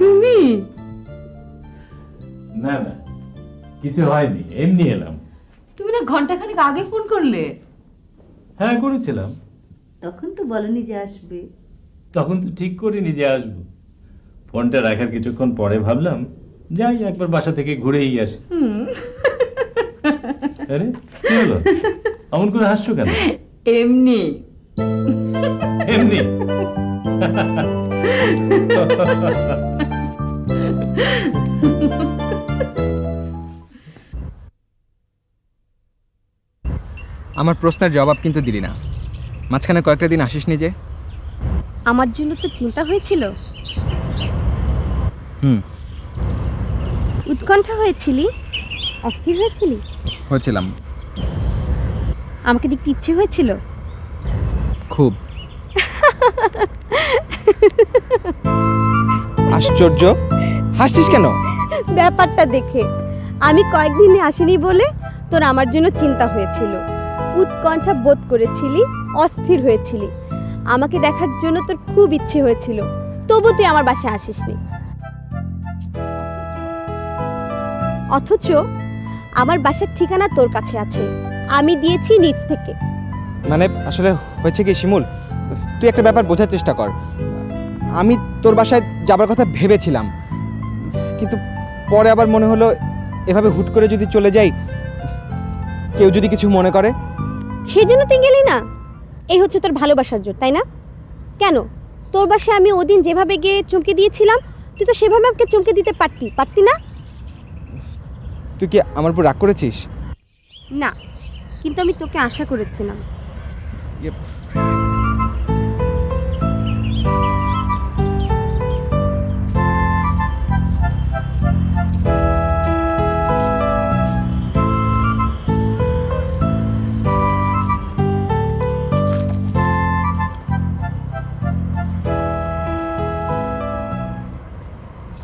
তুমি? না না, কিছু হয়নি, এমনি এলাম। তুমি না ঘন্টাখানেক আগে ফোন করলে? হ্যাঁ করেছিলাম। তখন তো বলনি যে আসবে। তখন তো ঠিক করিনি যে আসবো। ফোনটা রাখার কিছুক্ষণ পরে ভাবলাম যাই একবার বাসা থেকে ঘুরেই আসি। আরে কি হলো, অমন করে হাসছো কেন? এমনি এমনি। আমার প্রশ্নের জবাব কিন্তু দিলি না। মাঝখানে কয়েকটা দিন আসিস নি যে? আমার জন্য তো চিন্তা হয়েছিল, উৎকণ্ঠা হয়েছিল, অস্থির হয়েছিল। হয়েছিলাম। আমাকে দেখতে ইচ্ছে হয়েছিল খুব। আশ্চর্য, হাসিস কেন? ব্যাপারটা দেখে। আমি কয়েকদিন আসিনি বলে তোর আমার জন্য চিন্তা হয়েছিল, উৎকণ্ঠা বোধ করেছিলি, অস্থির হয়েছিলি, আমাকে দেখার জন্য তোর খুব ইচ্ছে হয়েছিল, তবু তুই আমার বাসায় আসিসনি। অথচ আমার বাসার ঠিকানা তোর কাছে আছে, আমি দিয়েছি নিজ থেকে। মানে আসলে হয়েছে কি শিমুল, তুই একটা ব্যাপার বোঝার চেষ্টা কর। আমি তোর বাসায় যাবার কথা ভেবেছিলাম, কিন্তু পরে আবার মনে হলো এভাবে হুট করে যদি চলে যাই কেউ যদি কিছু মনে করে। সেজন্য তুই গেলি না, এই হচ্ছে তোর ভালোবাসার জোর, তাই না? কেন তোর বাসায় আমি ওদিন যেভাবে গিয়ে চমকে দিয়েছিলাম, তুই তো সেভাবে আমাকে চমকে দিতে পারতি না। তুই কি আমার উপর রাগ করেছিস? না, কিন্তু আমি তোকে আশা করেছিলাম।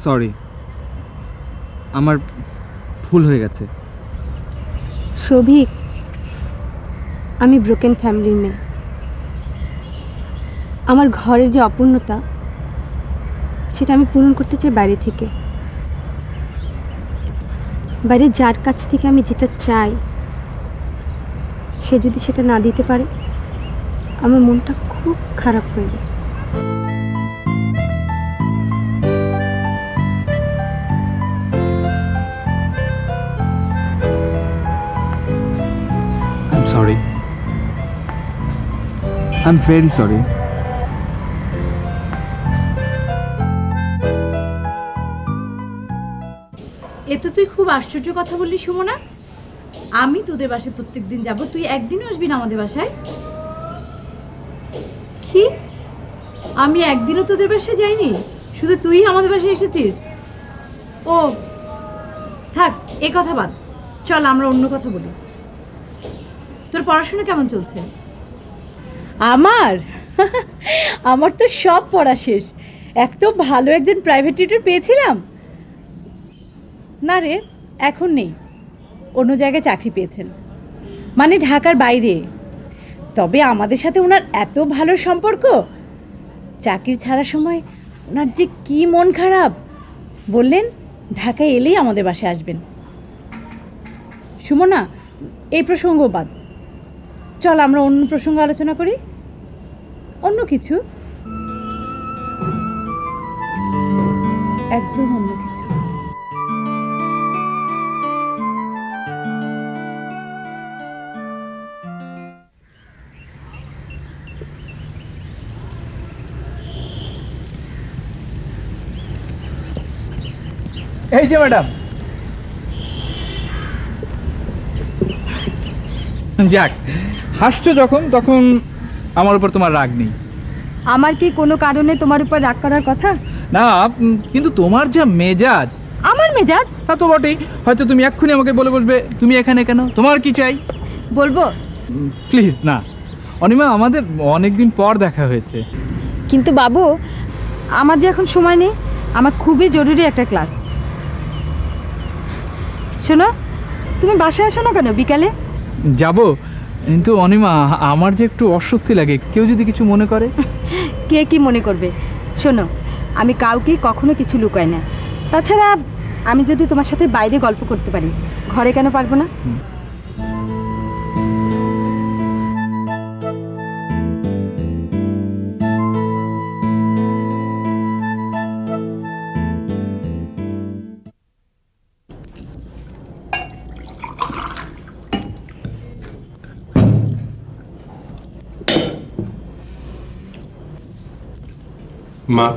সরি, আমার ভুল হয়ে গেছে। শোভিক, আমি ব্রোকেন ফ্যামিলির মেয়ে। আমার ঘরের যে অপূর্ণতা সেটা আমি পূরণ করতে চাই বাইরে থেকে। বাইরে যার কাছ থেকে আমি যেটা চাই সে যদি সেটা না দিতে পারে, আমার মনটা খুব খারাপ হয়ে যায়। Sorry. I'm very sorry. এত তুই খুব আশ্চর্য কথা বললি সুমনা। আমি তোদের বাসায় প্রত্যেকদিন যাব, তুই একদিনও আসবি না আমাদের বাসায়। কি, আমি একদিনও তোদের বাসায় যাইনি, শুধু তুই আমাদের বাসায় এসেছিস? ও থাক, এ কথা বাদ, চল আমরা অন্য কথা বলি। তোর পড়াশোনা কেমন চলছে? আমার তো সব পড়া শেষ। এত ভালো একজন প্রাইভেট টিউটর পেয়েছিলাম। না রে, এখন নেই, অন্য জায়গায় চাকরি পেয়েছেন, মানে ঢাকার বাইরে। তবে আমাদের সাথে ওনার এত ভালো সম্পর্ক, চাকরি ছাড়ার সময় ওনার যে কি মন খারাপ, বললেন ঢাকায় এলেই আমাদের বাসায় আসবেন। সুমনা, এই প্রসঙ্গ বাদ, চল আমরা অন্য প্রসঙ্গ আলোচনা করি, অন্য কিছু, একদম অন্য কিছু। এই যে ম্যাডাম। যাক, হাসছো যখন তখন আমার উপর তোমার রাগ নেই। আমার কি কোনো কারণে তোমার উপর রাগ করার কথা না, কিন্তু তোমার যা মেজাজ। আমার মেজাজ? তা তো বটেই, হয়তো তুমি এক্ষুনি আমাকে বলে বসবে তুমি এখানে কেন, তোমার কি চাই। বলবো? প্লিজ না অনিমা, আমাদের অনেকদিন পর দেখা হয়েছে। কিন্তু বাবু, আমার যে এখন সময় নেই, আমার খুবই জরুরি একটা ক্লাস। শোনো, তুমি বাসায় আসো না কেন? বিকালে যাব। কিন্তু অনিমা, আমার যে একটু অস্বস্তি লাগে, কেউ যদি কিছু মনে করে। কে কি মনে করবে? শোনো, আমি কাউকে কখনো কিছু লুকাই না। তাছাড়া আমি যদি তোমার সাথে বাইরে গল্প করতে পারি, ঘরে কেন পারবো না? মা,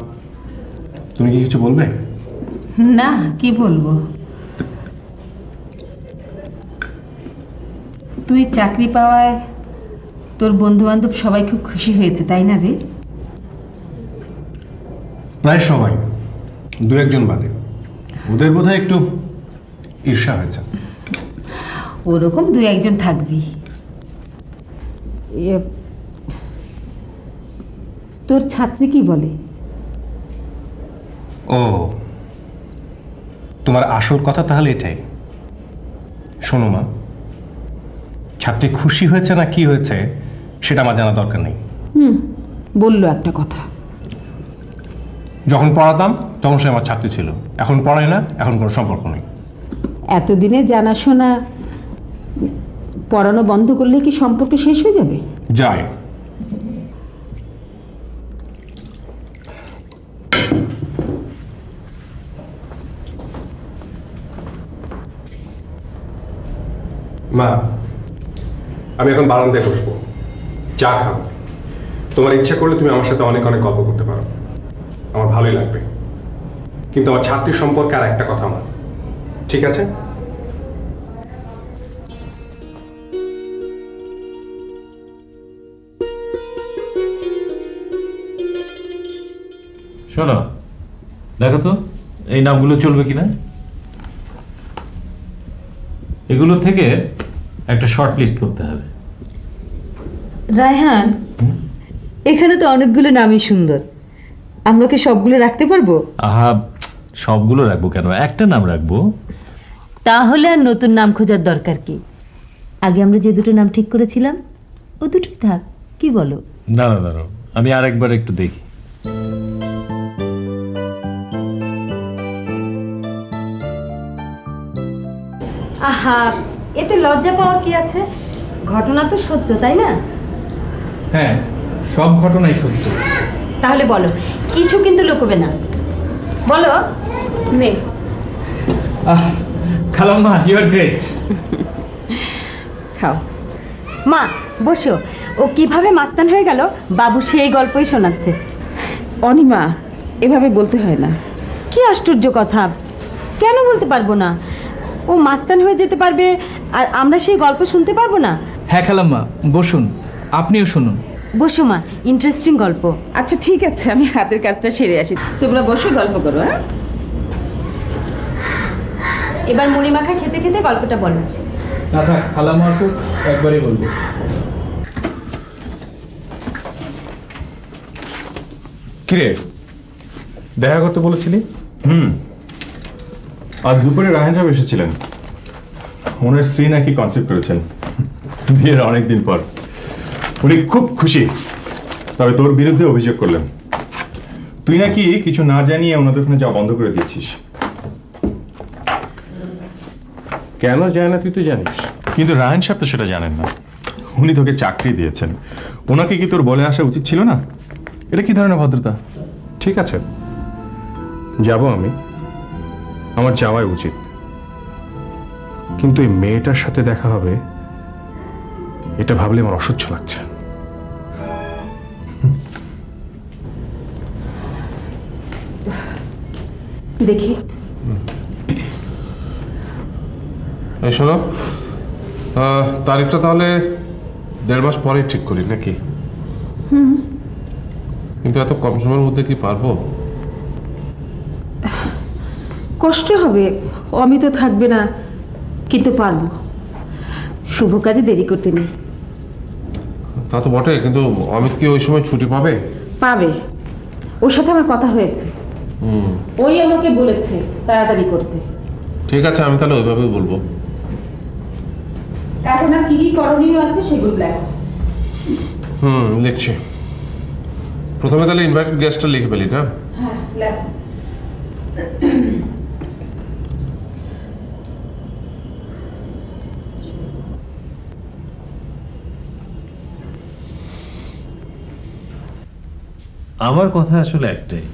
তুমি কি কিছু বলবে? না, কি বলবো? তুই চাকরি পাওয়ায় তোর বন্ধু বান্ধব সবাই খুব খুশি হয়েছে, তাই না রে? প্রায় সবাই, দু একজন বাদে। ওদের বোধহয় একটু ঈর্ষা হয়েছে। ওরকম দু একজন থাকবি। তোর ছাত্রী কি বলে? ও, তোমার আসল কথা তাহলে এটাই। শোনো মা, ছাত্রী খুশি হয়েছে না কি হয়েছে সেটা আমার জানা দরকার নেই। বললো একটা কথা, যখন পড়াতাম তখন সে আমার ছাত্রী ছিল, এখন পড়ায় না, এখন কোনো সম্পর্ক নেই। এতদিনে জানাশোনা, পড়ানো বন্ধ করলে কি সম্পর্ক শেষ হয়ে যাবে? যায়। মা, আমি এখন বারান্দায় বসবো, চা খাবো। তোমার ইচ্ছা করলে তুমি আমার সাথে অনেক অনেক গল্প করতে পারো, আমার ভালোই লাগবে। কিন্তু আমার ছাত্রী সম্পর্কে আর একটা কথা আমার, ঠিক আছে? শোনো, দেখো তো এই নামগুলো চলবে কিনা। এগুলো থেকে একটা শর্ট লিস্ট করতে হবে। রায়হান, এখানে তো অনেকগুলো নামই সুন্দর, আমরা কি সবগুলো রাখতে পারবো? আহা, সবগুলো রাখবো কেন, একটা নাম রাখবো। তাহলে আর নতুন নাম খোঁজার দরকার কি? আগে আমরা যে দুটো নাম ঠিক করেছিলাম ও দুটোই থাক, কি বলো? না না না, আমি আরেকবার একটু দেখি। আহা, এতে লজ্জা পাওয়ার কি আছে? ঘটনা তো সত্য, তাই না? হ্যাঁ, সব ঘটনাই সত্য। তাহলে বলো, কিছু কিন্তু লুকোবে না, বলো। নে। আহ, খালাম মা, ইউ আর গ্রেট। খাও মা, বসো। ও কিভাবে মাস্তান হয়ে গেল, বাবু সেই গল্পই শোনাচ্ছে। অনিমা, এভাবে বলতে হয় না। কি আশ্চর্য কথা, কেন বলতে পারবো না? ও মাস্তান হয়ে যেতে পারবে আর আমরা সেই গল্প শুনতে পারবো না? হ্যাঁ খালাম্মা, বসুন, আপনিও শুনুন। বসো মা, ইন্টারেস্টিং গল্প। আচ্ছা ঠিক আছে, আমি হাতের কাজটা সেরে আসি, তোমরা বসো, গল্প করো। হ্যাঁ, এবার মুড়ি মাখা খেতে খেতে গল্পটা বলো। আচ্ছা খালাম্মা, তো একবারই বলবো। কিরে, দেখা করতে বলেছিলি? আজ দুপুরে রায়হান সাহেব এসেছিলেন, ওনার স্ত্রী নাকি কনসেপ্ট করেছেন বিয়ের অনেকদিন পর। উনি খুব খুশি, তবে তোর বিরুদ্ধে অভিযোগ করলেন। তুই নাকি কিছু না জানিয়ে ওনাদের ওখানে যাওয়া বন্ধ করে দিয়েছিস। কেন যায় না তুই তো জানিস, কিন্তু রায়হান সাহেব তো সেটা জানেন না। উনি তোকে চাকরি দিয়েছেন, ওনাকে কি তোর বলে আসা উচিত ছিল না? এটা কি ধরনের ভদ্রতা? ঠিক আছে, যাব আমি, আমার যাওয়াই উচিত। কিন্তু এই মেয়েটার সাথে দেখা হবে এটা ভাবলে আমার অসহ্য লাগছে। দেখি, শোনো, তারিখটা তাহলে 1.5 মাস পরে ঠিক করি নাকি? কিন্তু এত কম সময়ের মধ্যে কি পারবো? কষ্ট হবে, অমিত থাকবে না, কিন্তু পারবো। শুভ কাজে দেরি করতে নেই। তা তো বটে, কিন্তু অমিত কি ওই সময় ছুটি পাবে? পাবে, ওর সাথে আমার কথা হয়েছে, ওই আমাকে বলেছে তাড়াতাড়ি করতে। ঠিক আছে, আমি তাহলে ওইভাবেই বলবো। এখন আর কি কি করণীয় আছে সেগুলো লেখো। লিখছি। প্রথমে তাহলে ইনভাইটেড গেস্টটা লিখে ফেলি না? হ্যাঁ। left. আমার কথা আসলে একটাই,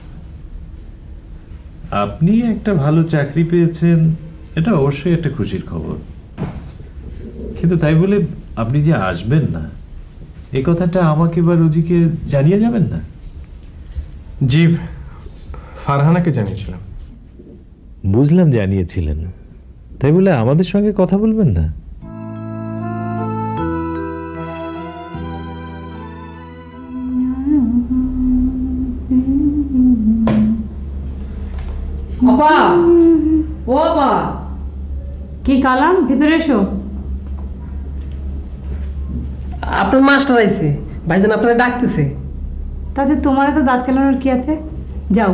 আপনি একটা ভালো চাকরি পেয়েছেন, এটা অবশ্যই একটা খুশির খবর, কিন্তু তাই বলে আপনি যে আসবেন না এই কথাটা আমাকে বা রোজিকে জানিয়ে যাবেন না? জি, ফারহানাকে জানিয়েছিলাম। বুঝলাম জানিয়েছিলেন, তাই বলে আমাদের সঙ্গে কথা বলবেন না? আপা, ও আপা, কি কালাম, ভিতরে এসো। আপনার মাস্টার আইছে, ভাইজান আপনারা ডাকতেছে। তাতে তোমার তো দাঁত কেলানোর কি আছে, যাও।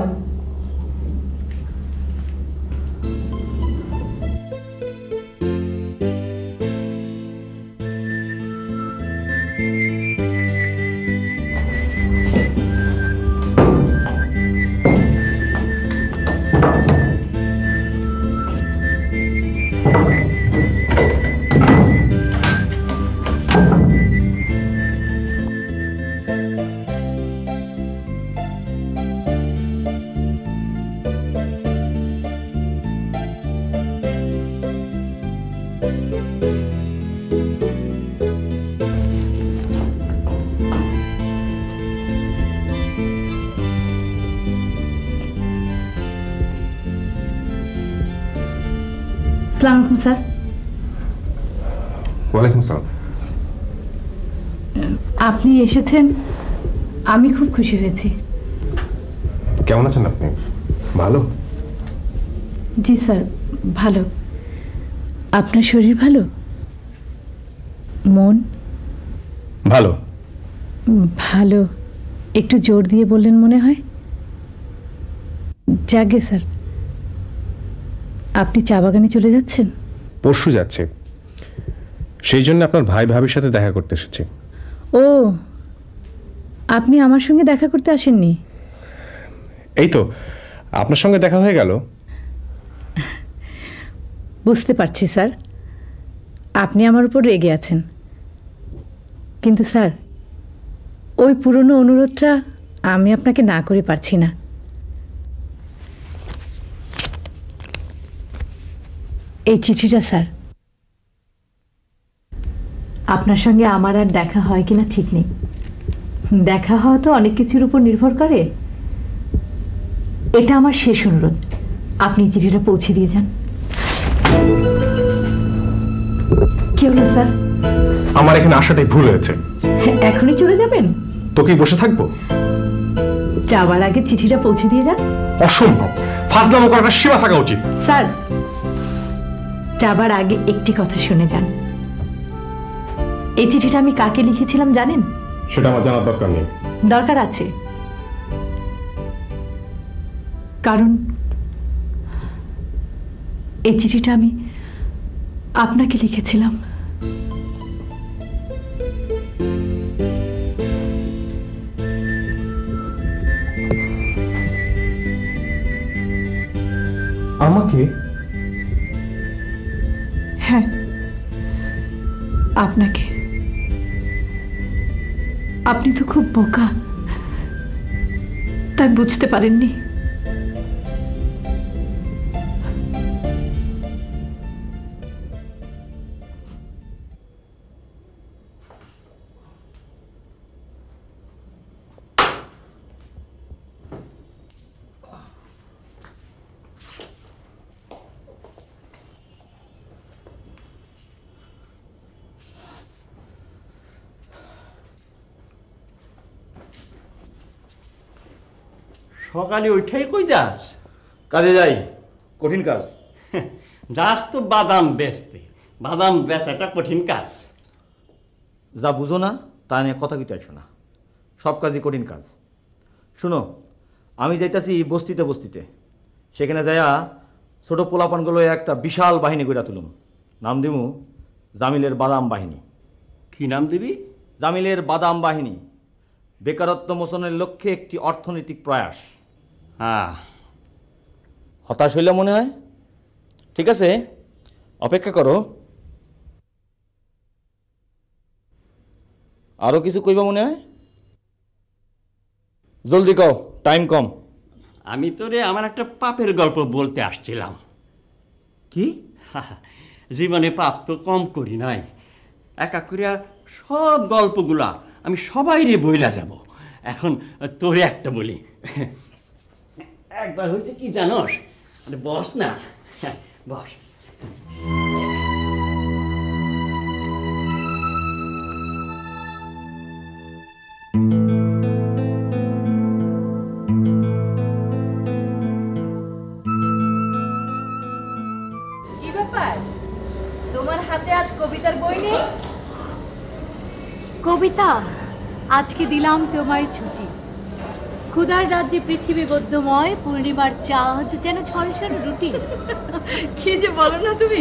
আপনি এসেছেন, আমি খুব খুশি হয়েছি। কেমন আছেন আপনি? ভালো। জি স্যার, ভালো। আপনার শরীর ভালো? মন ভালো? ভালো, একটু জোর দিয়ে বললেন মনে হয়। যাগে স্যার, আপনি চা বাগানে চলে যাচ্ছেন? পরশু যাচ্ছে, সেই জন্য আপনার ভাই ভাবির সাথে দেখা করতে এসেছি। ও, আপনি আমার সঙ্গে দেখা করতে আসেননি? এই তো আপনার সঙ্গে দেখা হয়ে গেল। বুঝতে পারছি স্যার, আপনি আমার উপর রেগে আছেন, কিন্তু স্যার ওই পুরনো অনুরোধটা আমি আপনাকে না করে পারছি না। এই চিঠিটা স্যার, আপনার সঙ্গে আমার আর দেখা হয় কিনা ঠিক নেই, দেখা হওয়া তো অনেক কিছুর উপর নির্ভর করে। এটা আমার শেষ অনুরোধ, আপনি চিঠিটা পৌঁছে দিয়ে যান। কি হলো স্যার? আমার এখানে আসাটাই ভুল হয়েছে। এখনই চলে যাবেন? তোকেই বসে থাকবো? যাওয়ার আগে চিঠিটা পৌঁছে দিয়ে যান। অসম্ভব, ফাজলামো করাটা সীমা থাকা উচিত। স্যার, যাবার আগে একটি কথা শুনে যান, এই চিঠিটা আমি কাকে লিখেছিলাম জানেন? সেটা আমার জানার দরকার নেই। দরকার আছে, কারণ এই চিঠিটা আমি আপনাকে লিখেছিলাম। আমাকে? হ্যাঁ, আপনাকে। আপনি তো খুব বোকা, তাই বুঝতে পারেননি। সকালে ওইটাই কই যাস? কাজে যাই, কঠিন কাজ। যাস তো বাদাম বেচতে, বাদাম বেচাটা কঠিন কাজ। যা বুঝো না তা নিয়ে কথা কি চাইছো না, সব কাজই কঠিন কাজ। শুনো, আমি যাইতাছি বস্তিতে বস্তিতে, সেখানে যাইয়া ছোটো পোলাপানগুলো একটা বিশাল বাহিনী গড়া তুলুম। নাম দিমু জামিলের বাদাম বাহিনী। কি নাম দিবি? জামিলের বাদাম বাহিনী। বেকারত্ব মোচনের লক্ষ্যে একটি অর্থনৈতিক প্রয়াস। হ্যাঁ, হতাশ হইলা মনে হয়। ঠিক আছে, অপেক্ষা করো। আরও কিছু কইবা মনে হয়? জলদি কও, টাইম কম। আমি তো রে আমার একটা পাপের গল্প বলতে আসছিলাম। কি? জীবনে পাপ তো কম করি নাই, একা করিয়া সব গল্পগুলা আমি সবাইরে বইলা যাব। এখন তোরে একটা বলি। একবার হয়েছে কি জানোস, মানে বস না, বস। কি ব্যাপার, তোমার হাতে আজ কবিতার বই নেই? কবিতা, আজকে দিলাম তোমায় ছুটি। ক্ষুধার রাজ্যে পৃথিবী গদ্যময়, পূর্ণিমার চাঁদ যেন ঝলসানো রুটি। কি যে বলো না তুমি!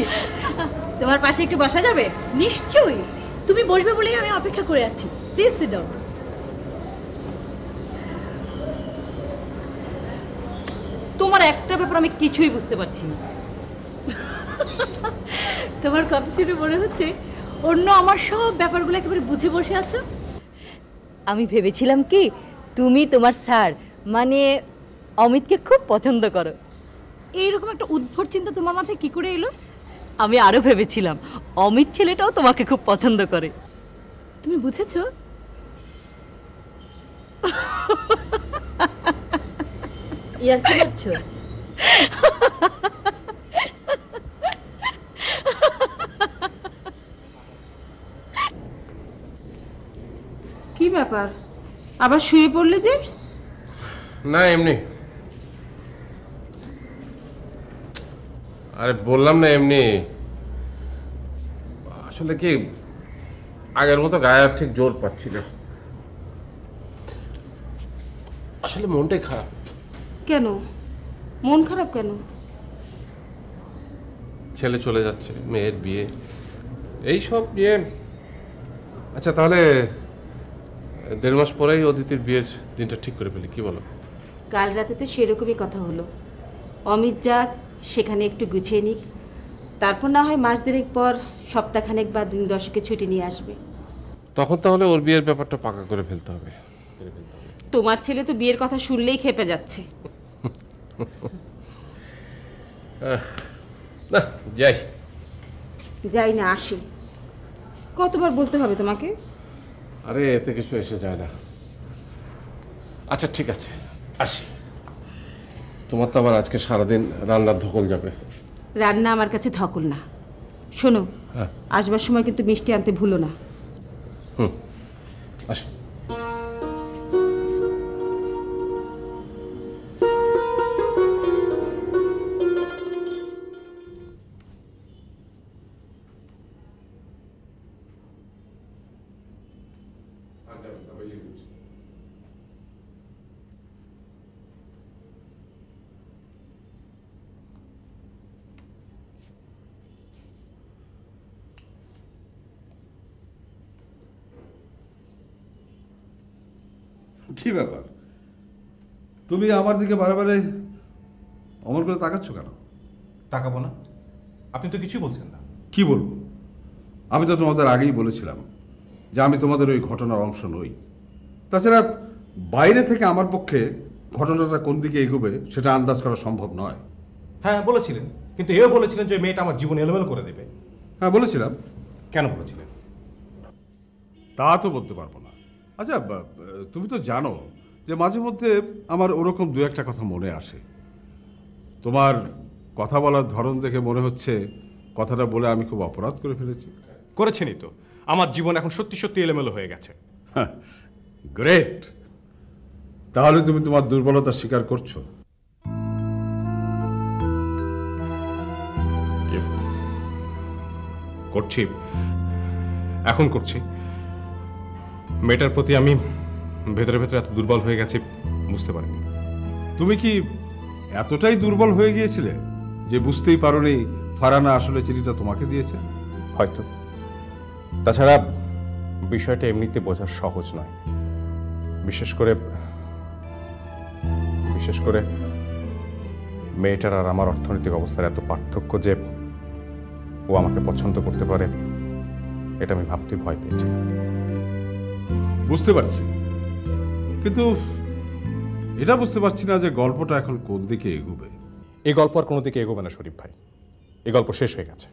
তোমার পাশে একটু বসা যাবে? নিশ্চয়ই, তুমি বসবে বলেই আমি অপেক্ষা করে আছি। Please sit down. তোমার একটা ব্যাপার আমি কিছুই বুঝতে পারছি না। তোমার কথা শুনে মনে হচ্ছে অন্য আমার সব ব্যাপারগুলো একেবারে বুঝে বসে আছো। আমি ভেবেছিলাম কি তুমি তোমার স্যার মানে অমিতকে খুব পছন্দ করো। এইরকম একটা উদ্ভট চিন্তা তোমার মাথায় কী করে এলো? আমি আরও ভেবেছিলাম অমিত ছেলেটাও তোমাকে খুব পছন্দ করে। তুমি বুঝেছো? ইয়ার কি করছো? কি ব্যাপার, আবার শুয়ে পড়লে যে? না এমনি। আরে বললাম না এমনি। আসলে কি আগের মতো গায়ে ঠিক জোর পাচ্ছি না। আসলে মনটাই খারাপ। কেন মন খারাপ কেন? ছেলে চলে যাচ্ছে, মেয়ের বিয়ে, এইসব নিয়ে। আচ্ছা তাহলে ১.৫ মাস পরেই অদিতির বিয়ের দিনটা ঠিক করে ফেলি, কি বলো? কাল রাতে তো সেরকমই কথা হলো। অমিত যাক, সেখানে একটু গুছিয়ে নিক, তারপর না হয় মাস দেড়েক পর সপ্তাহখানেক বা দিন 10-এ ছুটি নিয়ে আসবে। তখন তাহলে ওর বিয়ের ব্যাপারটা পাকা করে ফেলতে হবে। তোমার ছেলে তো বিয়ের কথা শুনলেই খেপে যাচ্ছে। না যাই যাই না আসি, কতবার বলতে হবে তোমাকে? আরে এতে কিছু এসে যায় না। আচ্ছা ঠিক আছে আসি। তোমার তো আবার আজকে সারাদিন রান্নার ধকল যাবে। রান্না আমার কাছে ধকল না। শোনো, আসবার সময় কিন্তু মিষ্টি আনতে ভুলো না। হুম, আসো। কি ব্যাপার, তুমি আমার দিকে বারবার অমন করে তাকাচ্ছ কেন? তাকাবো না? আপনি তো কিছুই বলছেন না। কি বলবো? আমি তো তোমাদের আগেই বলেছিলাম যে আমি তোমাদের ওই ঘটনার অংশ নই। তাছাড়া বাইরে থেকে আমার পক্ষে ঘটনাটা কোন দিকে এগোবে সেটা আন্দাজ করা সম্ভব নয়। হ্যাঁ বলেছিলেন, কিন্তু এও বলেছিলেন যে মেয়েটা আমার জীবন এলোমেলো করে দেবে। হ্যাঁ বলেছিলাম। কেন বলেছিলেন তা তো বলতে পারবো না। আচ্ছা তুমি তো জানো যে মাঝে মধ্যে আমার ওরকম দু একটা কথা মনে আসে। তোমার কথা বলার ধরন দেখে মনে হচ্ছে কথাটা বলে আমি খুব অপরাধ করে ফেলেছি। করেছেনই তো। আমার জীবন এখন সত্যি সত্যি এলোমেলো হয়ে গেছে। গ্রেট, তাহলে তুমি তোমার দুর্বলতা স্বীকার করছো। করছি, এখন করছি। মেয়েটার প্রতি আমি ভেতরে ভেতরে এত দুর্বল হয়ে গেছি বুঝতে পারিনি। তুমি কি এতটাই দুর্বল হয়ে গিয়েছিলে যে বুঝতেই পারোনি ফারহানা আসলে চিঠিটা তোমাকে দিয়েছে? হয়তো। তাছাড়া বিষয়টা এমনিতে বোঝা সহজ নয়, বিশেষ করে বিশেষ করে মেয়েটার আর আমার অর্থনৈতিক অবস্থার এত পার্থক্য যে ও আমাকে পছন্দ করতে পারে এটা আমি ভাবতে ভয় পেয়েছি। বুঝতে পারছি, কিন্তু এটা বুঝতে পারছি না যে গল্পটা এখন কোন দিকে এগোবে। এই গল্প আর কোনো দিকে এগোবে না শরীফ ভাই, এই গল্প শেষ হয়ে গেছে।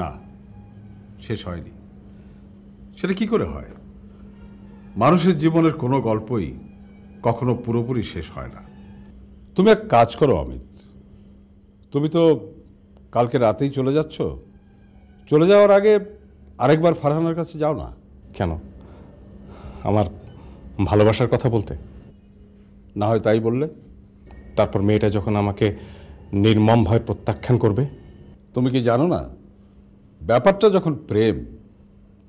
না, শেষ হয়নি। সেটা কি করে হয়? মানুষের জীবনের কোনো গল্পই কখনো পুরোপুরি শেষ হয় না। তুমি এক কাজ করো অমিত, তুমি তো কালকে রাতেই চলে যাচ্ছ, চলে যাওয়ার আগে আরেকবার ফারহানার কাছে যাও না। কেন? আমার ভালোবাসার কথা বলতে? না হয় তাই বললে, তারপর মেয়েটা যখন আমাকে নির্মমভাবে প্রত্যাখ্যান করবে। তুমি কি জানো না, ব্যাপারটা যখন প্রেম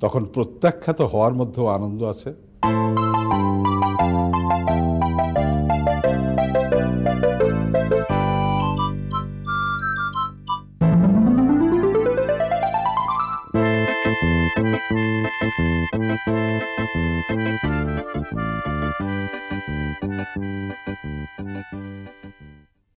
তখন প্রত্যাখ্যাত হওয়ার মধ্যেও আনন্দ আছে।